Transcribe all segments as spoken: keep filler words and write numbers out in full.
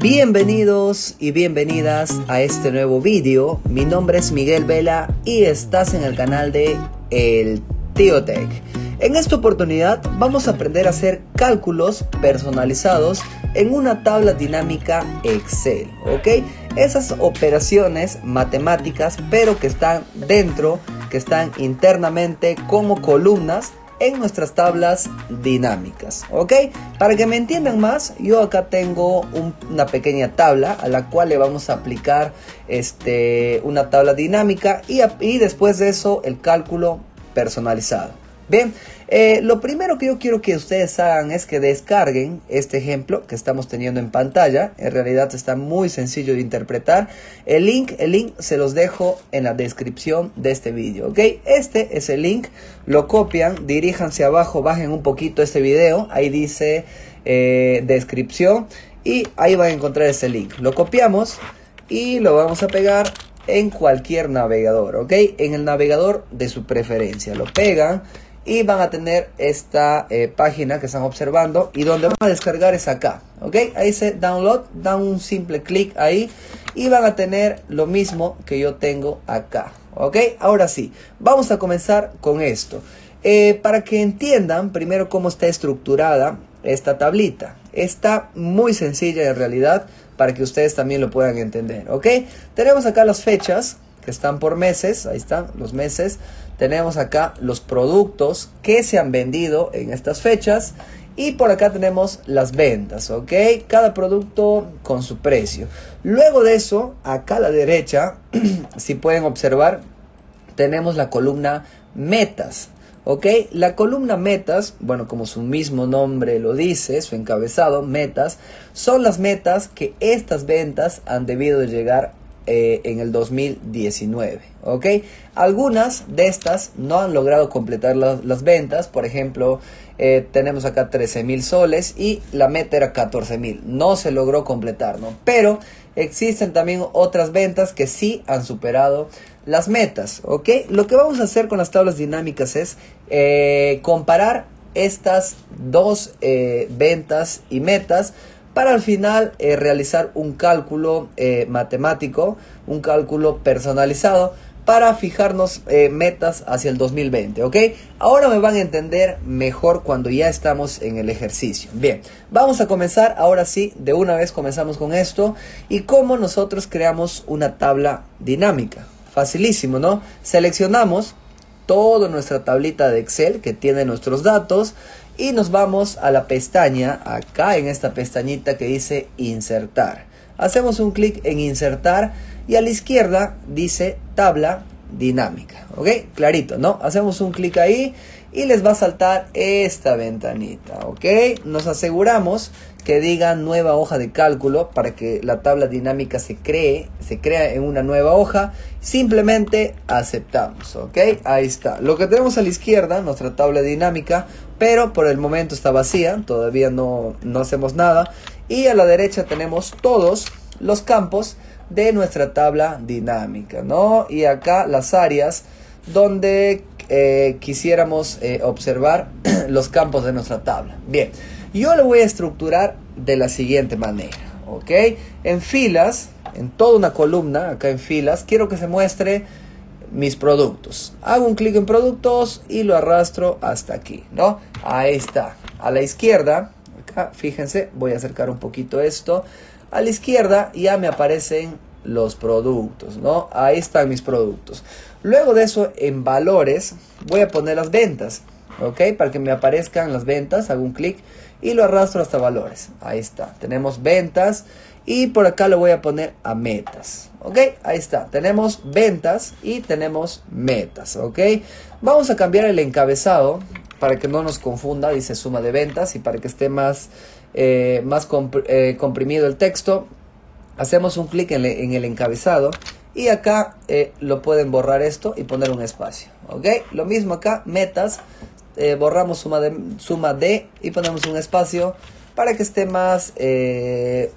Bienvenidos y bienvenidas a este nuevo vídeo. Mi nombre es Miguel Vela y estás en el canal de El Tío Tech. En esta oportunidad vamos a aprender a hacer cálculos personalizados en una tabla dinámica Excel, ¿ok? Esas operaciones matemáticas, pero que están dentro, que están internamente como columnas en nuestras tablas dinámicas, ¿ok? Para que me entiendan más, yo acá tengo un, una pequeña tabla a la cual le vamos a aplicar este, una tabla dinámica y, y después de eso el cálculo personalizado. Bien, eh, lo primero que yo quiero que ustedes hagan es que descarguen este ejemplo que estamos teniendo en pantalla. En realidad está muy sencillo de interpretar. El link, el link se los dejo en la descripción de este vídeo, ¿ok? Este es el link, lo copian, diríjanse abajo, bajen un poquito este video. Ahí dice eh, descripción y ahí van a encontrar ese link. Lo copiamos y lo vamos a pegar en cualquier navegador, ¿ok? En el navegador de su preferencia. Lo pegan. Y van a tener esta eh, página que están observando. Y donde van a descargar es acá, ¿ok? Ahí dice download. Dan un simple clic ahí. Y van a tener lo mismo que yo tengo acá, ¿ok? Ahora sí, vamos a comenzar con esto. Eh, para que entiendan primero cómo está estructurada esta tablita. Está muy sencilla en realidad para que ustedes también lo puedan entender, ¿ok? Tenemos acá las fechas que están por meses, ahí están los meses. Tenemos acá los productos que se han vendido en estas fechas. Y por acá tenemos las ventas, ¿ok? Cada producto con su precio. Luego de eso, acá a la derecha, si pueden observar, tenemos la columna metas, ¿ok? La columna metas, bueno, como su mismo nombre lo dice, su encabezado, metas, son las metas que estas ventas han debido de llegar a Eh, en el dos mil diecinueve, ¿ok? Algunas de estas no han logrado completar la, las ventas. Por ejemplo, eh, tenemos acá trece mil soles y la meta era catorce mil. No se logró completar, ¿no? Pero existen también otras ventas que sí han superado las metas, ¿ok? Lo que vamos a hacer con las tablas dinámicas es eh, comparar estas dos eh, ventas y metas para al final eh, realizar un cálculo eh, matemático, un cálculo personalizado para fijarnos eh, metas hacia el dos mil veinte, ¿ok? Ahora me van a entender mejor cuando ya estamos en el ejercicio. Bien, vamos a comenzar ahora sí, de una vez comenzamos con esto y cómo nosotros creamos una tabla dinámica. Facilísimo, ¿no? Seleccionamos toda nuestra tablita de Excel que tiene nuestros datos y nos vamos a la pestaña, acá en esta pestañita que dice insertar. Hacemos un clic en insertar y a la izquierda dice tabla dinámica, ¿ok? Clarito, ¿no? Hacemos un clic ahí y les va a saltar esta ventanita, ¿ok? Nos aseguramos que diga nueva hoja de cálculo para que la tabla dinámica se cree, se crea en una nueva hoja. Simplemente aceptamos, ¿ok? Ahí está. Lo que tenemos a la izquierda, nuestra tabla dinámica, pero por el momento está vacía, todavía no, no hacemos nada. Y a la derecha tenemos todos los campos de nuestra tabla dinámica, ¿no? Y acá las áreas donde eh, quisiéramos eh, observar los campos de nuestra tabla. Bien. Yo lo voy a estructurar de la siguiente manera, ¿ok? En filas, en toda una columna, acá en filas, quiero que se muestre mis productos. Hago un clic en productos y lo arrastro hasta aquí, ¿no? Ahí está. A la izquierda, acá, fíjense, voy a acercar un poquito esto. A la izquierda ya me aparecen los productos, ¿no? Ahí están mis productos. Luego de eso, en valores, voy a poner las ventas, ¿ok? Para que me aparezcan las ventas, hago un clic y lo arrastro hasta valores. Ahí está. Tenemos ventas. Y por acá lo voy a poner a metas. ¿Ok? Ahí está. Tenemos ventas y tenemos metas. ¿Ok? Vamos a cambiar el encabezado para que no nos confunda. Dice suma de ventas. Y para que esté más, eh, más comp eh, comprimido el texto. Hacemos un clic en, en el encabezado. Y acá eh, lo pueden borrar esto y poner un espacio. ¿Ok? Lo mismo acá. Metas. Eh, borramos suma de, suma de y ponemos un espacio para que esté más, eh,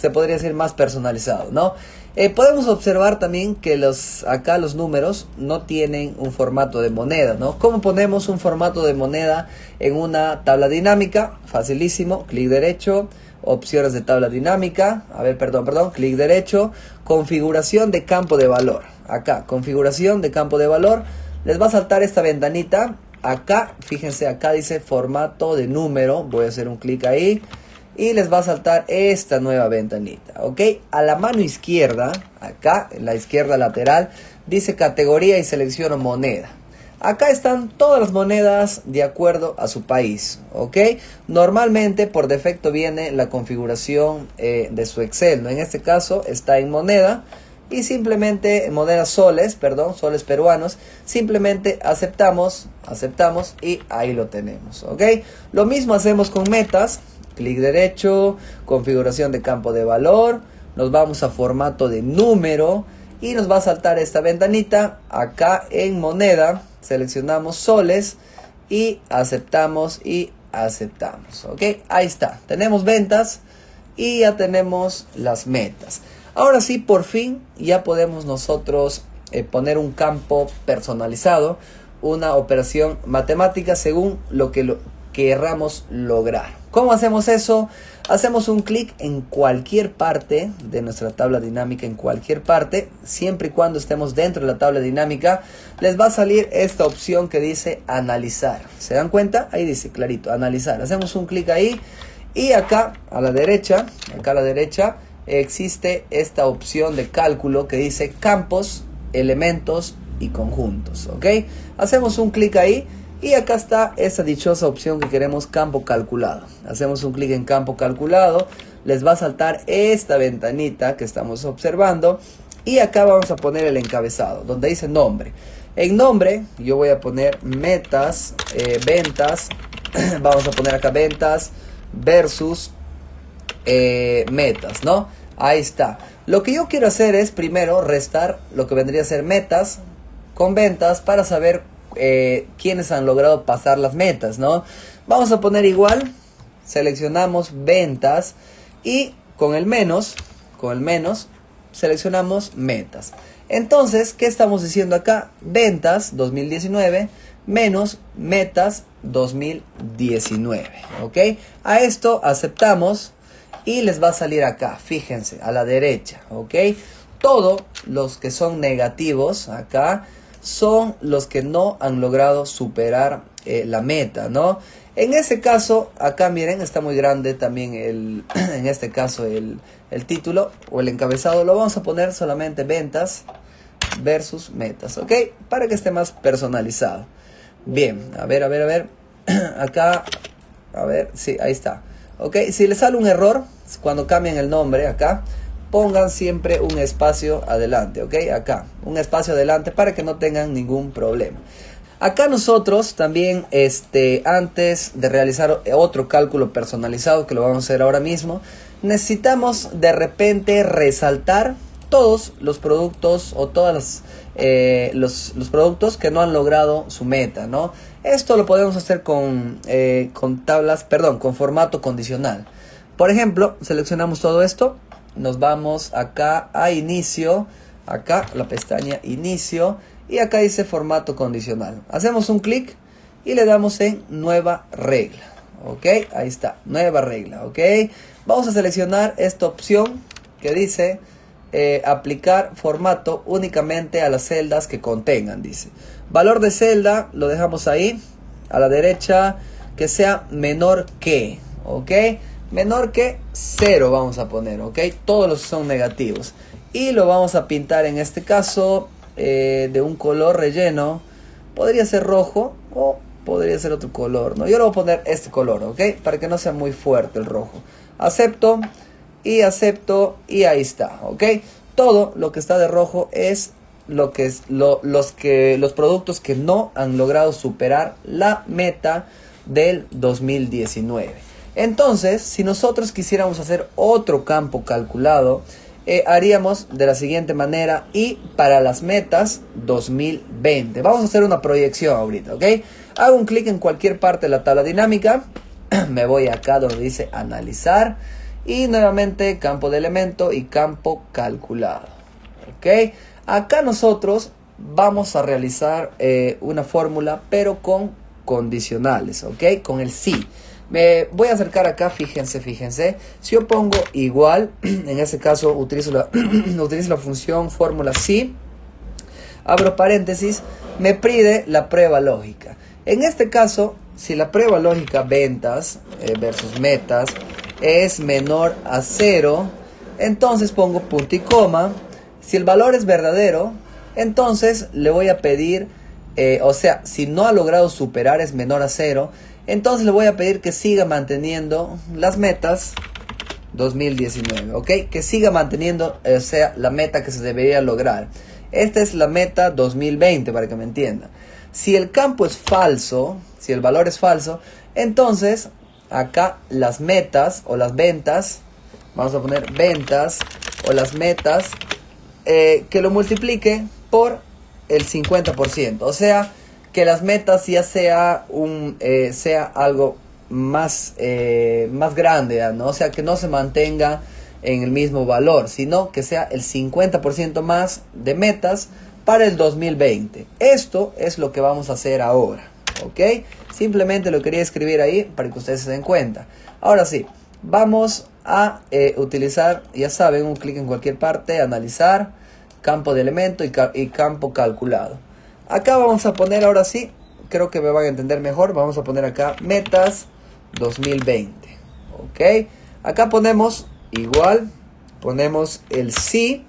se podría decir más personalizado, ¿no? Eh, podemos observar también que los, acá los números no tienen un formato de moneda, ¿no? ¿Cómo ponemos un formato de moneda en una tabla dinámica? Facilísimo, clic derecho, opciones de tabla dinámica, a ver, perdón, perdón, clic derecho, configuración de campo de valor, acá, configuración de campo de valor, les va a saltar esta ventanita, acá, fíjense, acá dice formato de número, voy a hacer un clic ahí, y les va a saltar esta nueva ventanita, ok, a la mano izquierda, acá, en la izquierda lateral, dice categoría y selecciono moneda. Acá están todas las monedas de acuerdo a su país, ¿ok? Normalmente por defecto viene la configuración eh, de su Excel, ¿no? En este caso está en moneda y simplemente monedas soles, perdón, soles peruanos, simplemente aceptamos, aceptamos y ahí lo tenemos, ¿ok? Lo mismo hacemos con metas, clic derecho, configuración de campo de valor, nos vamos a formato de número y nos va a saltar esta ventanita acá en moneda. Seleccionamos soles y aceptamos y aceptamos, ok, ahí está, tenemos ventas y ya tenemos las metas. Ahora sí, por fin ya podemos nosotros eh, poner un campo personalizado, una operación matemática según lo que lo querramos lograr. ¿Cómo hacemos eso? Hacemos un clic en cualquier parte de nuestra tabla dinámica, en cualquier parte, siempre y cuando estemos dentro de la tabla dinámica, les va a salir esta opción que dice analizar. ¿Se dan cuenta? Ahí dice clarito, analizar. Hacemos un clic ahí y acá a la derecha, acá a la derecha existe esta opción de cálculo que dice campos, elementos y conjuntos, ¿ok? Hacemos un clic ahí. Y acá está esa dichosa opción que queremos, campo calculado. Hacemos un clic en campo calculado. Les va a saltar esta ventanita que estamos observando. Y acá vamos a poner el encabezado, donde dice nombre. En nombre yo voy a poner metas, eh, ventas. Vamos a poner acá ventas versus eh, metas, ¿no? Ahí está. Lo que yo quiero hacer es primero restar lo que vendría a ser metas con ventas para saber Eh, quienes han logrado pasar las metas, ¿no? Vamos a poner igual, seleccionamos ventas y con el menos, con el menos, seleccionamos metas. Entonces, ¿qué estamos diciendo acá? Ventas dos mil diecinueve menos metas dos mil diecinueve, ¿ok? A esto aceptamos y les va a salir acá, fíjense, a la derecha, ¿ok? Todos los que son negativos acá son los que no han logrado superar eh, la meta, ¿no? En ese caso, acá miren, está muy grande también el, en este caso el, el título o el encabezado. Lo vamos a poner solamente ventas versus metas, ¿ok? Para que esté más personalizado. Bien, a ver, a ver, a ver. Acá, a ver, sí, ahí está. Ok, si les sale un error, cuando cambian el nombre acá, pongan siempre un espacio adelante, ¿ok? Acá, un espacio adelante para que no tengan ningún problema. Acá nosotros también, este, antes de realizar otro cálculo personalizado, que lo vamos a hacer ahora mismo, necesitamos de repente resaltar todos los productos o todas las, eh, los, los productos que no han logrado su meta, ¿no? Esto lo podemos hacer con, eh, con tablas, perdón, con formato condicional. Por ejemplo, seleccionamos todo esto. Nos vamos acá a inicio, acá la pestaña inicio y acá dice formato condicional. Hacemos un clic y le damos en nueva regla, ok, ahí está, nueva regla, ok. Vamos a seleccionar esta opción que dice eh, aplicar formato únicamente a las celdas que contengan, dice. Valor de celda lo dejamos ahí, a la derecha que sea menor que, ok. Menor que cero vamos a poner, ¿ok? Todos los son negativos. Y lo vamos a pintar en este caso eh, de un color relleno. Podría ser rojo o podría ser otro color, ¿no? Yo le voy a poner este color, ¿ok? Para que no sea muy fuerte el rojo. Acepto y acepto y ahí está, ¿ok? Todo lo que está de rojo es, lo que es lo, los, que, los productos que no han logrado superar la meta del dos mil diecinueve. Entonces, si nosotros quisiéramos hacer otro campo calculado, eh, haríamos de la siguiente manera y para las metas dos mil veinte. Vamos a hacer una proyección ahorita, ¿ok? Hago un clic en cualquier parte de la tabla dinámica, me voy acá donde dice analizar y nuevamente campo de elemento y campo calculado, ¿ok? Acá nosotros vamos a realizar eh, una fórmula pero con condicionales, ¿ok? Con el sí. Me voy a acercar acá, fíjense, fíjense. Si yo pongo igual, en ese caso utilizo la, utilizo la función fórmula sí. Abro paréntesis, me pide la prueba lógica. En este caso, si la prueba lógica ventas eh, versus metas es menor a cero, entonces pongo punto y coma. Si el valor es verdadero, entonces le voy a pedir, eh, o sea, si no ha logrado superar es menor a cero, entonces le voy a pedir que siga manteniendo las metas dos mil diecinueve, ¿ok? Que siga manteniendo, o sea, la meta que se debería lograr. Esta es la meta dos mil veinte, para que me entiendan. Si el campo es falso, si el valor es falso, entonces acá las metas o las ventas, vamos a poner ventas o las metas, eh, que lo multiplique por el cincuenta por ciento. O sea, que las metas ya sea, un, eh, sea algo más, eh, más grande, ¿no? O sea, que no se mantenga en el mismo valor, sino que sea el cincuenta por ciento más de metas para el dos mil veinte. Esto es lo que vamos a hacer ahora, ¿ok? Simplemente lo quería escribir ahí para que ustedes se den cuenta. Ahora sí, vamos a eh, utilizar, ya saben, un clic en cualquier parte, analizar, campo de elemento y, ca y campo calculado. Acá vamos a poner, ahora sí, creo que me van a entender mejor, vamos a poner acá metas dos mil veinte, ¿ok? Acá ponemos igual, ponemos el sí,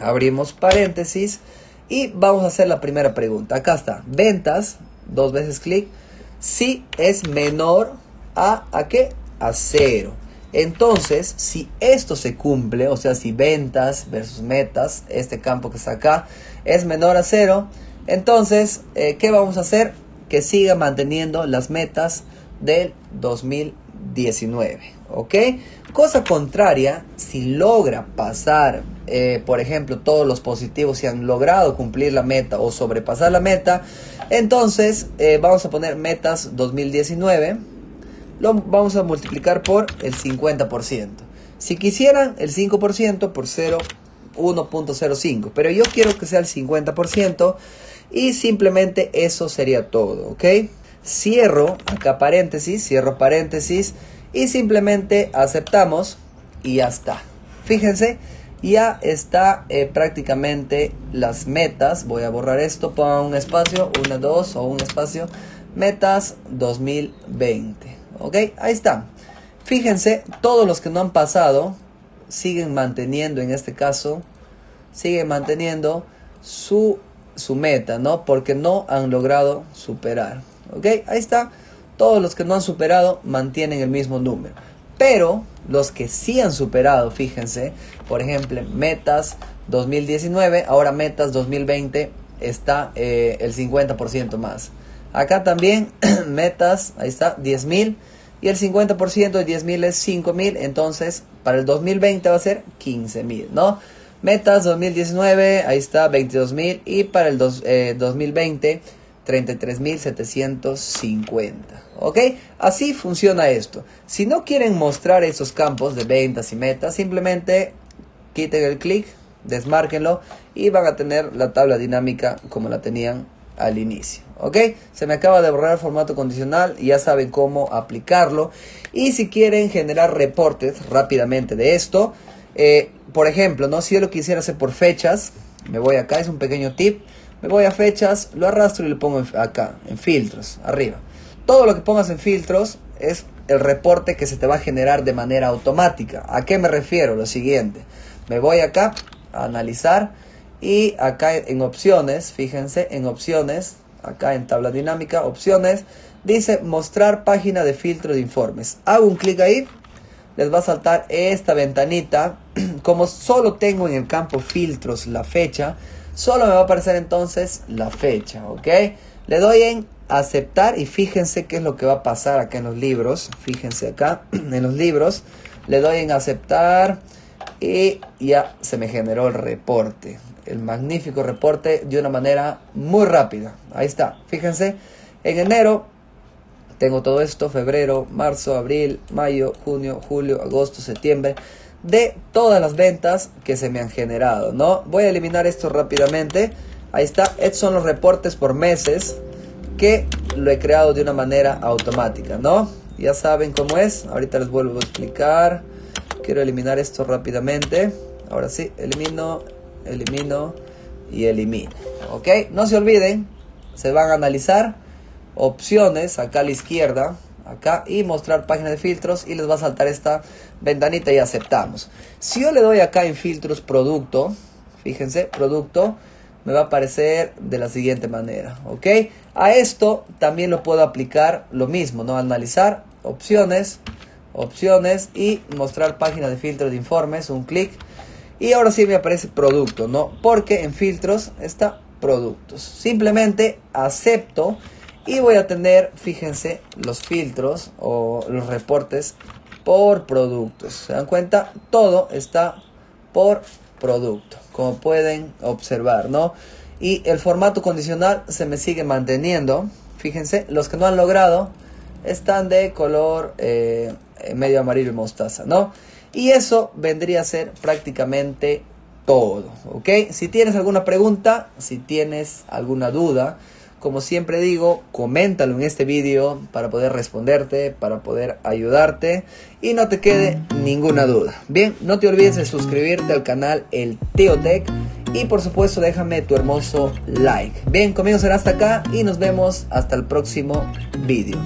abrimos paréntesis y vamos a hacer la primera pregunta. Acá está, ventas, dos veces clic, si es menor a, ¿a qué? A cero. Entonces, si esto se cumple, o sea, si ventas versus metas, este campo que está acá, es menor a cero, entonces, eh, ¿qué vamos a hacer? Que siga manteniendo las metas del dos mil diecinueve, ¿ok? Cosa contraria, si logra pasar, eh, por ejemplo, todos los positivos, si han logrado cumplir la meta o sobrepasar la meta, entonces eh, vamos a poner metas dos mil diecinueve, lo vamos a multiplicar por el cincuenta por ciento. Si quisieran el cinco por ciento por uno punto cero cinco, pero yo quiero que sea el cincuenta por ciento y simplemente eso sería todo, ¿ok? Cierro acá paréntesis, cierro paréntesis y simplemente aceptamos y ya está. Fíjense, ya está eh, prácticamente las metas. Voy a borrar esto, pongo un espacio, una, dos o un espacio, metas dos mil veinte, ¿ok? Ahí está. Fíjense, todos los que no han pasado siguen manteniendo, en este caso, siguen manteniendo su, su meta, ¿no? Porque no han logrado superar. ¿Ok? Ahí está. Todos los que no han superado mantienen el mismo número. Pero los que sí han superado, fíjense, por ejemplo, metas dos mil diecinueve, ahora metas dos mil veinte está eh, el cincuenta por ciento más. Acá también metas, ahí está, diez mil. Y el cincuenta por ciento de diez mil es cinco mil, entonces para el dos mil veinte va a ser quince mil, ¿no? Metas dos mil diecinueve, ahí está, veintidós mil. Y para el dos, eh, dos mil veinte... treinta y tres mil setecientos cincuenta, ¿ok? Así funciona esto. Si no quieren mostrar esos campos de ventas y metas, simplemente quiten el clic, desmárquenlo y van a tener la tabla dinámica como la tenían al inicio, ¿ok? Se me acaba de borrar el formato condicional y ya saben cómo aplicarlo. Y si quieren generar reportes rápidamente de esto, eh, por ejemplo, ¿no? Si yo lo quisiera hacer por fechas, me voy acá, es un pequeño tip. Me voy a fechas, lo arrastro y lo pongo acá, en filtros, arriba. Todo lo que pongas en filtros es el reporte que se te va a generar de manera automática. ¿A qué me refiero? Lo siguiente. Me voy acá a analizar y acá en opciones, fíjense, en opciones, acá en tabla dinámica, opciones, dice mostrar página de filtro de informes. Hago un clic ahí, les va a saltar esta ventanita. Como solo tengo en el campo filtros la fecha, solo me va a aparecer entonces la fecha, ¿ok? Le doy en aceptar y fíjense qué es lo que va a pasar acá en los libros. Fíjense acá en los libros. Le doy en aceptar y ya se me generó el reporte. El magnífico reporte de una manera muy rápida. Ahí está, fíjense. En enero tengo todo esto. Febrero, marzo, abril, mayo, junio, julio, agosto, septiembre. De todas las ventas que se me han generado, ¿no? Voy a eliminar esto rápidamente. Ahí está. Estos son los reportes por meses que lo he creado de una manera automática, ¿no? Ya saben cómo es. Ahorita les vuelvo a explicar. Quiero eliminar esto rápidamente. Ahora sí, elimino, elimino y elimino. Ok, no se olviden, se van a analizar opciones acá a la izquierda, acá, y mostrar página de filtros, y les va a saltar esta ventanita y aceptamos. Si yo le doy acá en filtros producto, fíjense, producto, me va a aparecer de la siguiente manera, ¿ok? A esto también lo puedo aplicar lo mismo, ¿no? Analizar, opciones, opciones y mostrar página de filtro de informes, un clic. Y ahora sí me aparece producto, ¿no? Porque en filtros está productos. Simplemente acepto y voy a tener, fíjense, los filtros o los reportes por productos. ¿Se dan cuenta? Todo está por producto, como pueden observar, ¿no? Y el formato condicional se me sigue manteniendo. Fíjense, los que no han logrado están de color eh, medio amarillo y mostaza, ¿no? Y eso vendría a ser prácticamente todo, ¿ok? Si tienes alguna pregunta, si tienes alguna duda, como siempre digo, coméntalo en este vídeo para poder responderte, para poder ayudarte y no te quede ninguna duda. Bien, no te olvides de suscribirte al canal El Tío Tech y por supuesto déjame tu hermoso like. Bien, conmigo será hasta acá y nos vemos hasta el próximo vídeo.